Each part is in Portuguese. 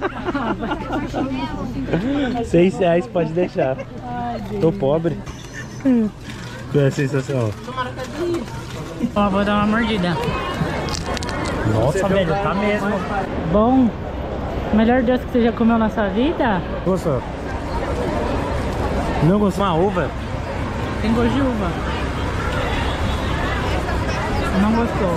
R$6 pode deixar. Ai, tô pobre. É sensacional. Ó, vou dar uma mordida. Nossa, velho, tá mesmo. Bom, melhor doce que você já comeu na sua vida? Gostou? Não gostou? Uma uva? Tem gosto de uva. Não gostou.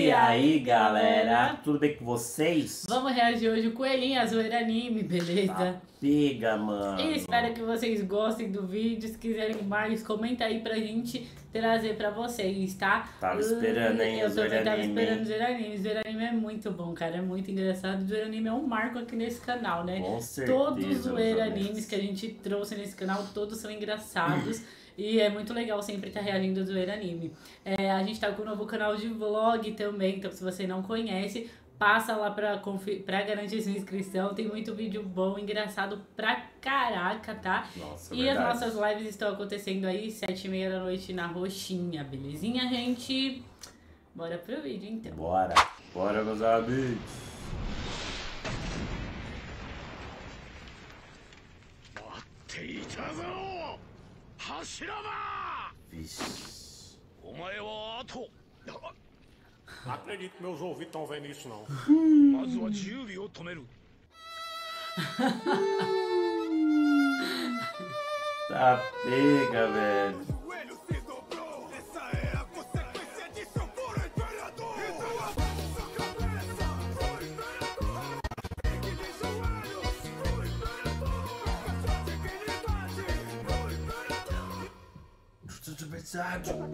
E aí, galera, tudo bem com vocês? Vamos reagir hoje o Coelhinha Zoeira Anime, beleza? Tá pega, mano. E espero que vocês gostem do vídeo. Se quiserem mais, comenta aí pra gente trazer pra vocês, tá? Tava esperando, hein? Eu também tava esperando o Zoeira Anime. Zoeira Anime é muito bom, cara. É muito engraçado. O Zoeira Anime é um marco aqui nesse canal, né? Com certeza, todos os Zoeira Animes que a gente trouxe nesse canal, todos são engraçados. E é muito legal sempre estar reagindo ao Zoeira Anime. É, a gente tá com um novo canal de vlog também, então se você não conhece, passa lá pra garantir sua inscrição. Tem muito vídeo bom, engraçado pra caraca, tá? Nossa, e verdade. As nossas lives estão acontecendo aí, 7h30 da noite na Roxinha, belezinha, gente? Bora pro vídeo, então. Bora! Bora, meus amigos! Vixe. Não acredito que meus ouvidos estão vendo isso, não. Tá pega, velho.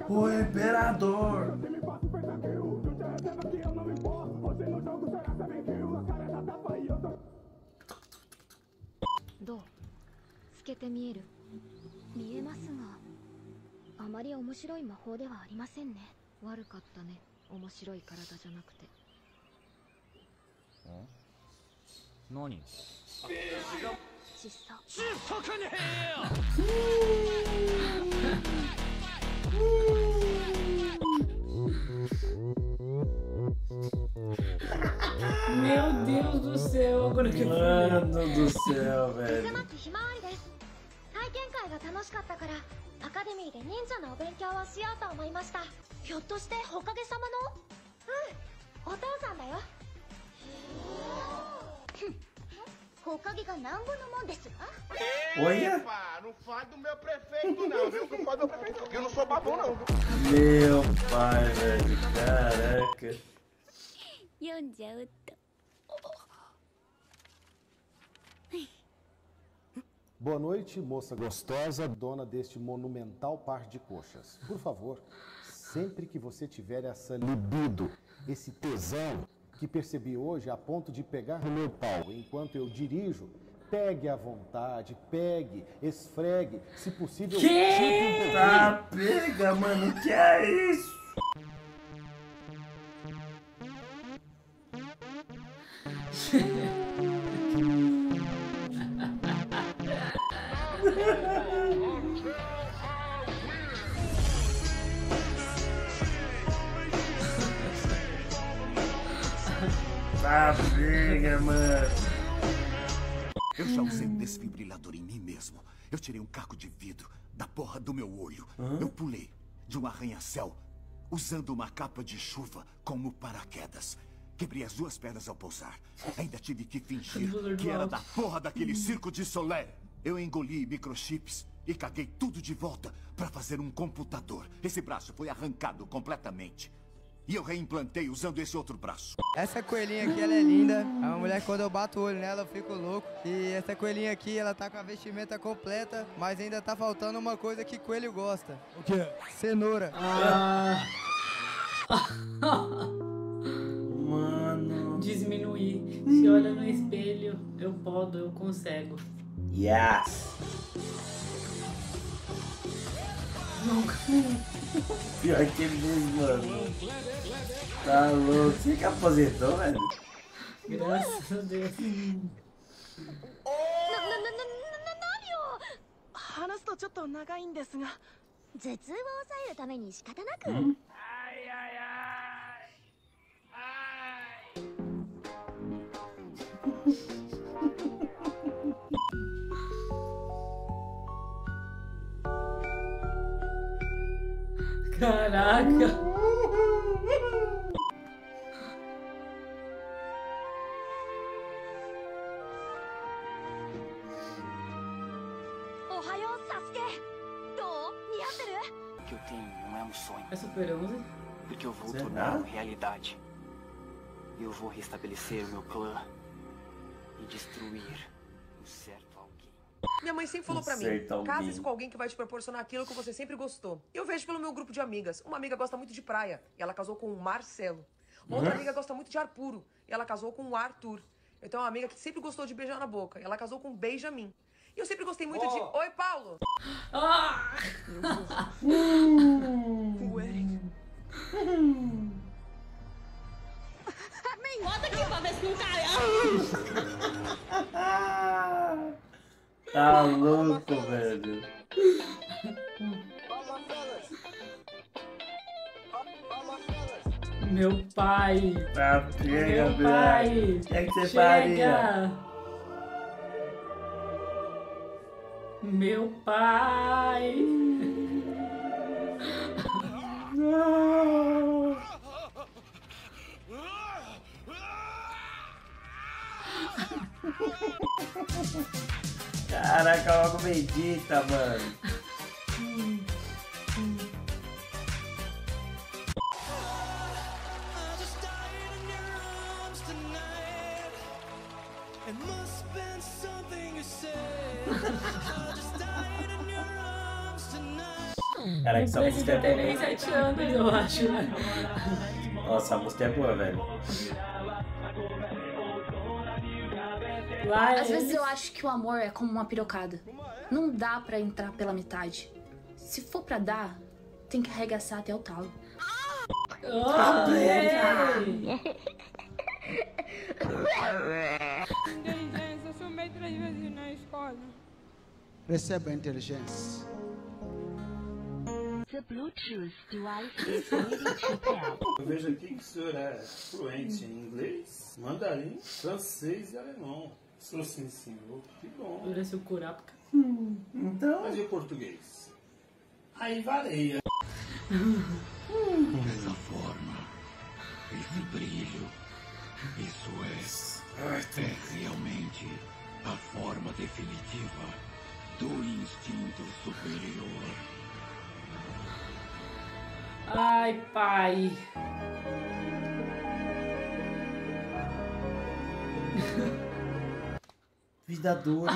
O imperador. Meu Deus do céu, agora que mano do céu, velho. Olha! Não faz do meu prefeito, não, viu? Não faz do meu prefeito, porque eu não sou babão, não. Meu pai, velho, caraca. 48. Boa noite, moça gostosa, dona deste monumental par de coxas. Por favor, sempre que você tiver essa libido, esse tesão que percebi hoje a ponto de pegar no meu pau enquanto eu dirijo, pegue à vontade, pegue, esfregue, se possível... Que? Tá, pega, mano, que é isso? Tá, pega, mano. Eu já usei um desfibrilador em mim mesmo. Eu tirei um caco de vidro da porra do meu olho. Hã? Eu pulei de um arranha-céu usando uma capa de chuva como paraquedas. Quebrei as duas pernas ao pousar. Ainda tive que fingir que era da porra daquele circo de Solé. Eu engoli microchips e caguei tudo de volta pra fazer um computador. Esse braço foi arrancado completamente. E eu reimplantei usando esse outro braço. Essa coelhinha aqui, ela é linda. É uma mulher que quando eu bato o olho nela, eu fico louco. E essa coelhinha aqui, ela tá com a vestimenta completa, mas ainda tá faltando uma coisa que coelho gosta. O quê? Cenoura. Ah. Mano. Diminuir. Se olha no espelho, eu podo, eu consigo. Yes! Pior que ele, mano. Tá louco. Você que aposentou, velho? Graças a Deus. Ai, ai, ai. Ai. Caraca! Que eu tenho não é um sonho. É Super 11? Porque eu vou tornar realidade. Eu vou restabelecer o meu clã e destruir um certo alguém. Minha mãe sempre falou pra mim, case-se com alguém que vai te proporcionar aquilo que você sempre gostou. Eu vejo pelo meu grupo de amigas. Uma amiga gosta muito de praia e ela casou com o Marcelo. Outra amiga gosta muito de ar puro e ela casou com o Arthur. Eu tenho uma amiga que sempre gostou de beijar na boca e ela casou com o Benjamin. E eu sempre gostei muito de... Oi, Paulo! Ah! O Eric. Bota aqui pra ver se não cai. Tá louco, velho. Meu pai. Tá, chega, meu pai. O que é que você faria? Meu pai. Não. Caraca, logo medita, mano. Caraca, essa música é boa. Eu tenho 7 anos, eu acho. Nossa, a música é boa, velho. Às vezes eu acho que o amor é como uma pirocada. Não dá pra entrar pela metade. Se for pra dar, tem que arregaçar até o talo. Oh, velho! Inteligência, eu filmei 3 vezes na escola. Receba a inteligência. The Bluetooth device is ready to pair. Eu vejo aqui que o senhor é fluente em inglês, mandarim, francês e alemão. Sou sim, senhor. Que bom. Dura seu curapica. Então... Mas e o português? Aí vareia. Essa forma, esse brilho, isso é realmente a forma definitiva do instinto superior. Ai, pai. Vida dura.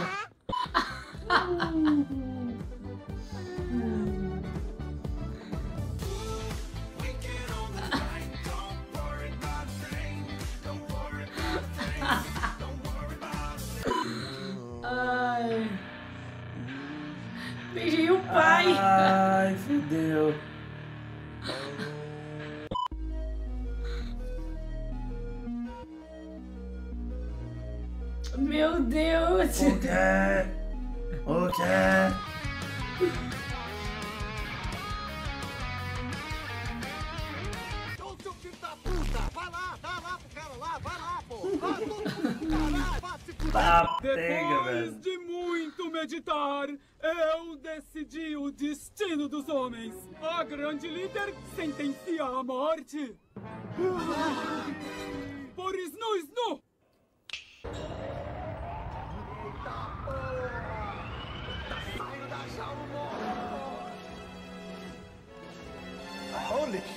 Ai. Beijei o pai. Ai, fudeu. Meu Deus! O quê? O quê? Ô seu filho da puta! Vai lá, dá lá pro cara lá, vai lá, pô! Vai todo mundo caralho, vai se putar! Depois de muito meditar, eu decidi o destino dos homens. A grande líder sentencia a morte. Por snu, snu!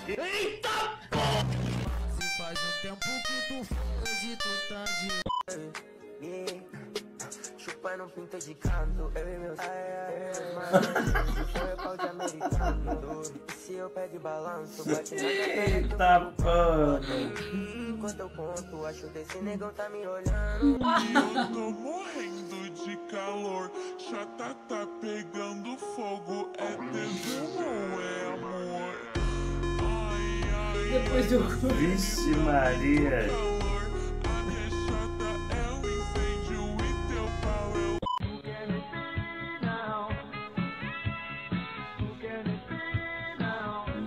Eita porra! Se faz um tempo que tu faz e tu tá de... Chupa não pinta de canto, eu e meus... Se eu pego balanço, bate na eita porra! Enquanto eu conto, acho que esse negão tá me olhando. Eu tô morrendo de calor, chata tá pegando fogo, é tesão ou é amor? Depois do... Vixe Maria.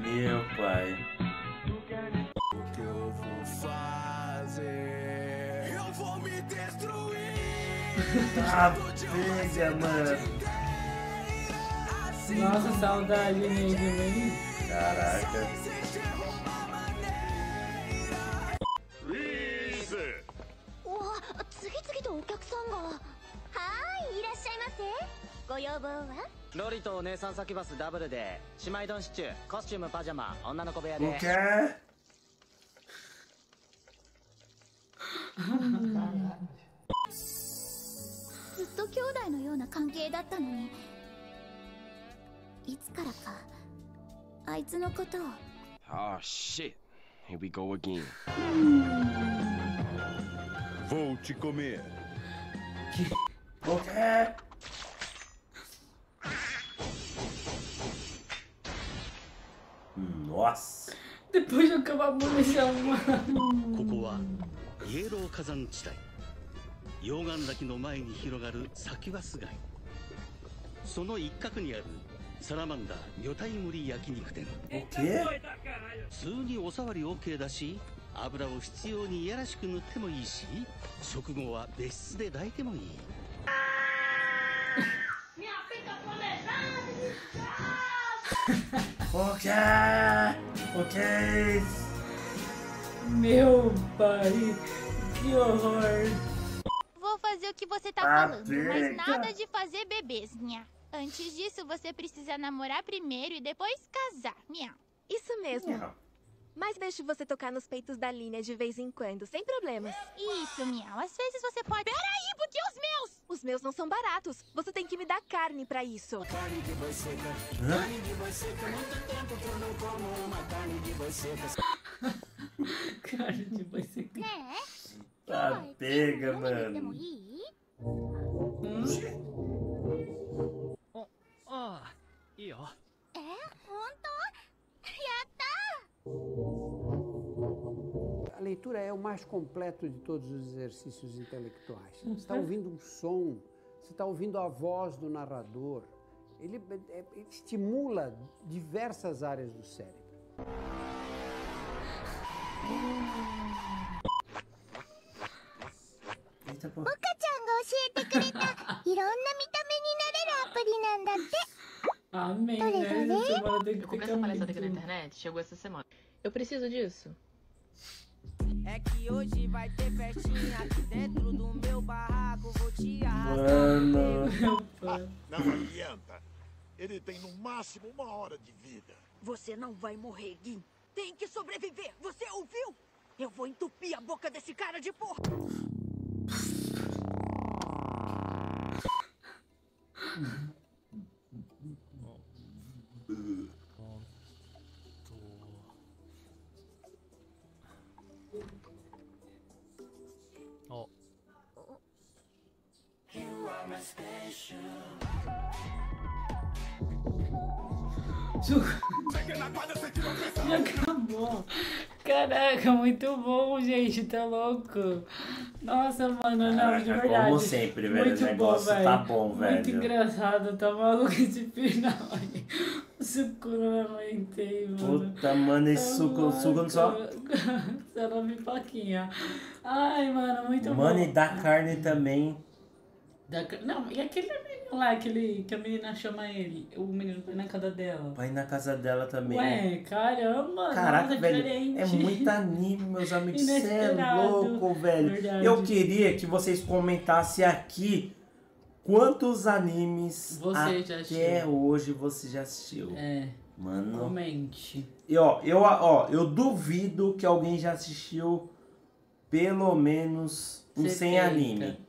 Meu pai. O que eu vou fazer? Eu vou me destruir. Ah, pega, mano. Nossa, saudade mesmo, hein? Caraca. Não quer? Oh shit, here we go again. Vou te comer. Okay. Nossa. Depois de acabar a munição, mano. Ok. Meu pai, que horror. Vou fazer o que você tá falando, mas nada de fazer bebês, nha. Antes disso, você precisa namorar primeiro e depois casar, miau. Isso mesmo. Miau. Mas deixo você tocar nos peitos da linha de vez em quando, sem problemas. Isso, miau. Às vezes você pode... Peraí, porque os meus... Os meus não são baratos. Você tem que me dar carne pra isso. Carne de boiceca. Carne de boiceca. Muito tempo que eu não como uma carne de boiceca. Carne de boiceca. Né? Tá pega, mano. A leitura é o mais completo de todos os exercícios intelectuais. Você está ouvindo um som, você está ouvindo a voz do narrador. Ele estimula diversas áreas do cérebro. Eita, pô. Amém, né? Semana tem que ficar palestra daqui na internet, chegou essa semana. Eu preciso disso. É que hoje vai ter festinha aqui dentro do meu barraco, vou te arrastar. Não adianta. Ele tem no máximo 1 hora de vida. Você não vai morrer, Gui. Tem que sobreviver, você ouviu? Eu vou entupir a boca desse cara de porra. Acabou. Caraca, muito bom, gente. Tá louco. Nossa, mano, não, caraca, de verdade. Como sempre, velho. Muito o negócio bom, tá bom, velho. Muito engraçado, tá maluco esse final. O suco não aguentei, mano. Puta, mano, esse suco, não só. Ela me plaquinha. Ai, mano, muito bom. Mano, e da carne também. Não, e aquele menino lá, aquele que a menina chama ele, o menino vai na casa dela. Vai na casa dela também. Ué, caramba, caraca, nossa, velho, diferente. É muito anime, meus amigos, você é louco, velho. Verdade. Eu queria que vocês comentassem aqui quantos animes você já assistiu. Até hoje você já assistiu. É, mano. Comente. E ó, eu duvido que alguém já assistiu pelo menos uns 100 anime.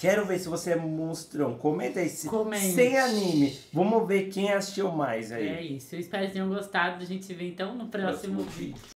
Quero ver se você é monstrão. Comenta aí. Comente. Sem anime. Vamos ver quem assistiu mais aí. É isso. Eu espero que tenham gostado. A gente se vê então no próximo vídeo.